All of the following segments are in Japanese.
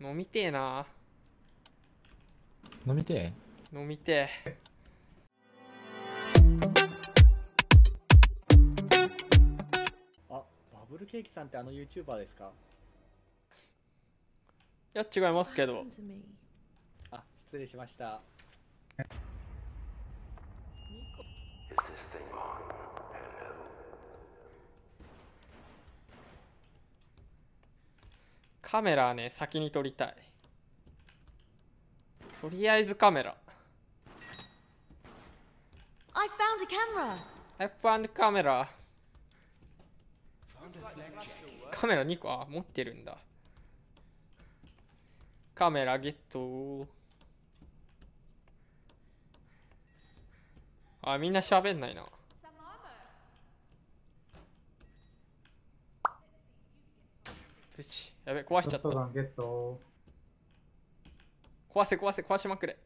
飲みてえな。飲みてえ飲みてえ。あ、バブルケーキさんってあの YouTuber ですか？いや違いますけど。あ、失礼しました。カメラはね、先に撮りたい。とりあえずカメラ。I found a camera。カメラ2個、あ、持ってるんだ。カメラゲット。あ、みんな喋んないな。プチ、やべ、壊しちゃった。壊せ壊せ、壊しまくれ。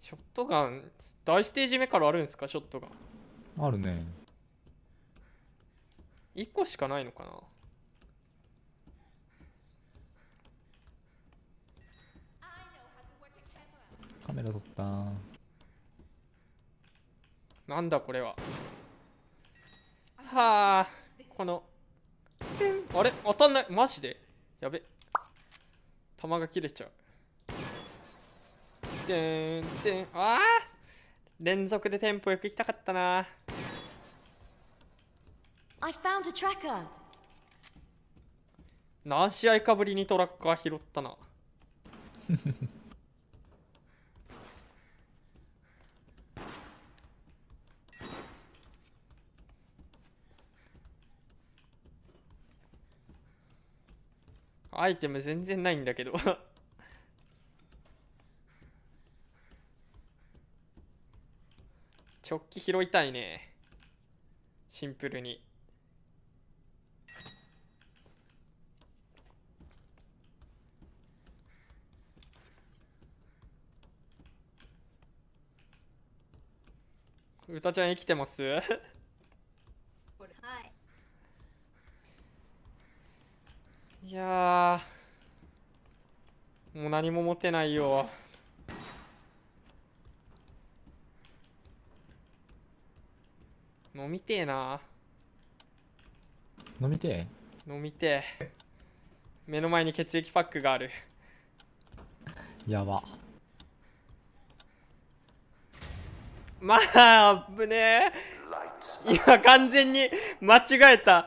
ショットガン大ステージ目からあるんですか？ショットガンあるね。1個しかないのかな。カメラ撮った。なんだこれは。はあ、このあれ当たんない。マジでやべ、弾が切れちゃう。てんてん、ああ、連続でテンポよく行きたかったな。何試合かぶりにトラッカー拾ったな。アイテム全然ないんだけど。直帰拾いたいね、シンプルに。うたちゃん生きてます？いやー、もう何も持てないよ。飲みてえな。飲みてえ飲みてえ。目の前に血液パックがある。やば、まあ危ねえ。今完全に間違えた。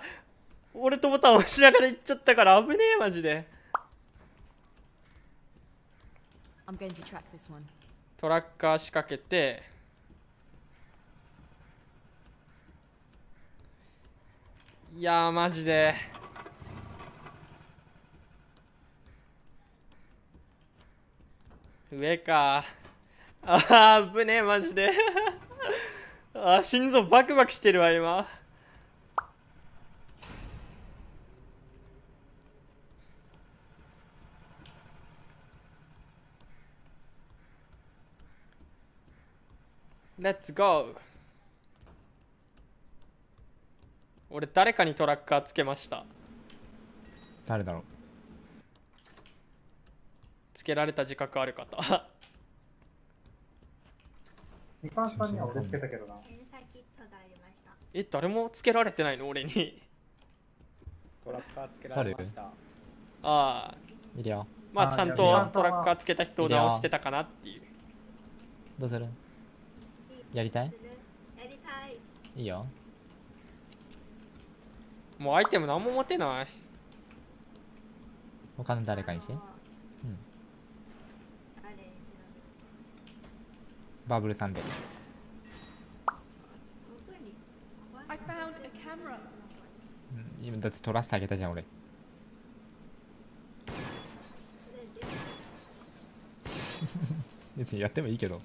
俺とボタン押しながら行っちゃったから危ねえマジで。トラッカー仕掛けて、いやーマジで上か。あー危ねえマジで。あー、心臓バクバクしてるわ今。レッツゴー。俺誰かにトラッカーつけました。誰だろう。つけられた自覚ある方。ミカンさんには俺つけたけどな。え、誰もつけられてないの俺に。トラッカーつけられました。ああ、いるよ。まあちゃんとトラッカーつけた人を直してたかなっていう。どうする？やりたい？いいよ。もうアイテム何も持てない。他の誰かにして。うん。バブルさんで。今だって撮らせてあげたじゃん俺。別にやってもいいけど。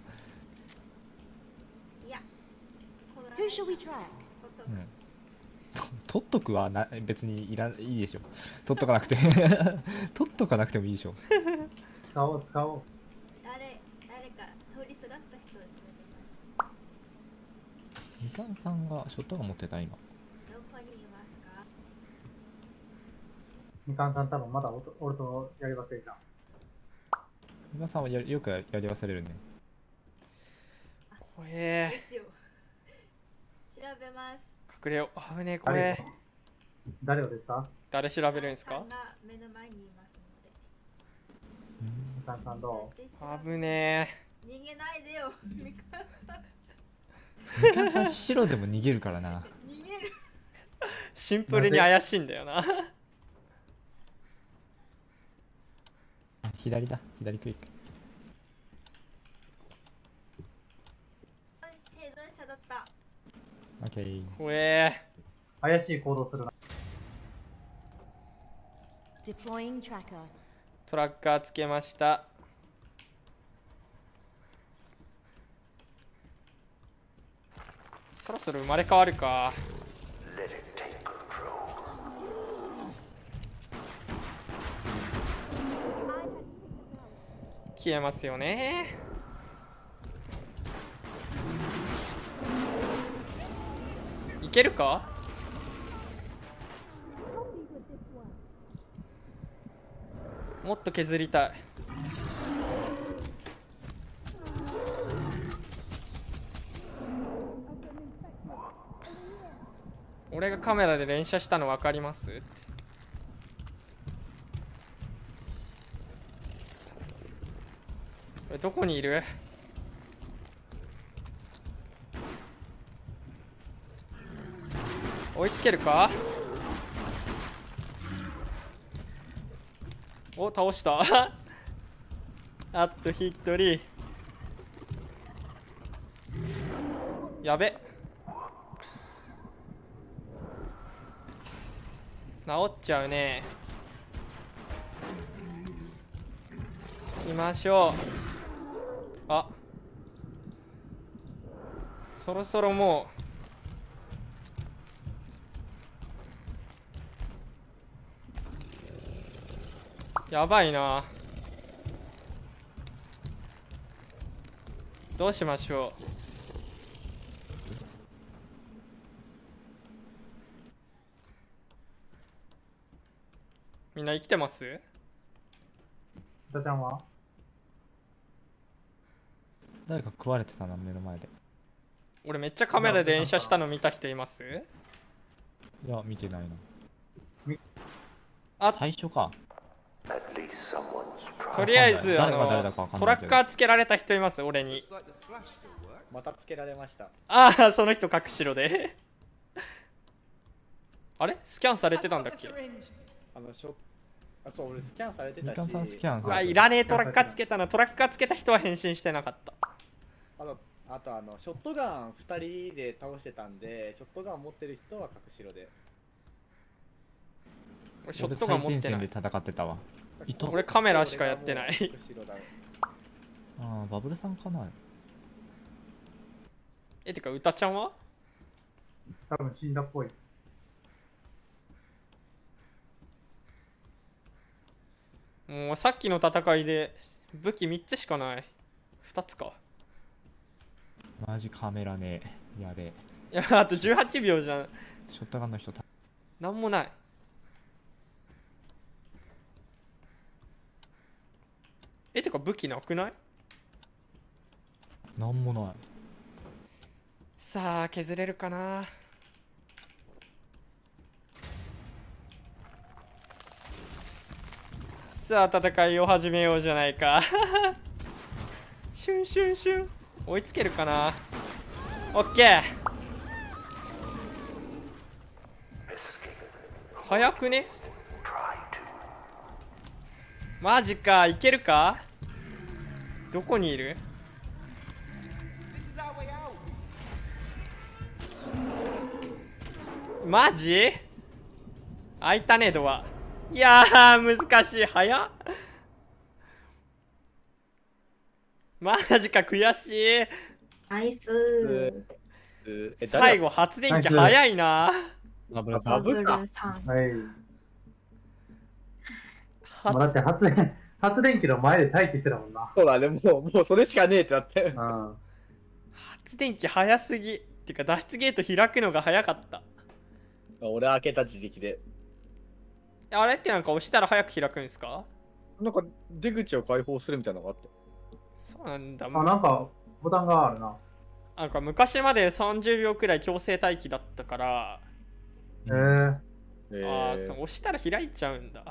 うん、取っとくはな、別にいいでしょ。取っとかなくて。取っとかなくてもいいでしょ。使おう使おう。誰か通りすがった人を調べます。みかんさんがショットガン持ってた今。どこにいますか？みかんさん多分まだ俺とやり忘れちゃう。皆さんはよくやり忘れるね。これ調べます。隠れよ。危ねえこれ。誰をですか？誰調べるんですか？目の前にいますので。みかんさんどう？危ねえ。逃げないでよ。みかんさん。みかんさん白でも逃げるからな。逃げる。シンプルに怪しいんだよな。左だ、左クリック。生存者だった。オッケー。怖え。怪しい行動するな。トラッカーつけました。そろそろ生まれ変わるか。消えますよね。いけるか？もっと削りたい。俺がカメラで連写したの分かります？どこにいる？追いつけるか？お、倒したあと一人。やべ、治っちゃうね。行きましょう。あ、そろそろもうやばいな。どうしましょう。みんな生きてます？ひとちゃんは？誰か食われてたな、目の前で。俺めっちゃカメラで連写したの見た人います？いや、見てないな。あ、最初か。とりあえず、トラッカーつけられた人います？俺に。またつけられました。ああ、その人隠しろで。あれ？スキャンされてたんだっけ？あ、そう、俺スキャンされてたし。うわ、いらねえ、トラッカーつけたな。トラッカーつけた人は変身してなかった。あとショットガン2人で倒してたんで、ショットガン持ってる人は隠しろで。俺ショットガン持ってない。俺カメラしかやってない。ああ、バブルさんかな。え、てか、うたちゃんは？多分死んだっぽい。もうさっきの戦いで武器3つしかない。2つか。マジカメラねえ。やべえ。いや、あと18秒じゃん。ショットガンの人なんもない。え、てか武器なくない？なんもない。さあ削れるかな。さあ戦いを始めようじゃないかシュンシュンシュン。追いつけるかな。オッケー。早くね。マジか。いけるか。どこにいる？マジ？開いたね、ドア。いやー難しい。早っマジか、悔しい。ナイスー。最後発電機早いな。バブルさん。はい。だって発電機の前で待機してたもんな。そうだね、もうそれしかねえってなって。うん、発電機早すぎ。ってか脱出ゲート開くのが早かった。俺開けた自力で。あれってなんか押したら早く開くんですか？なんか出口を開放するみたいなのがあって。そうなんだ。あ、なんかボタンがあるな。なんか昔まで30秒くらい強制待機だったから、ああ、押したら開いちゃうんだ。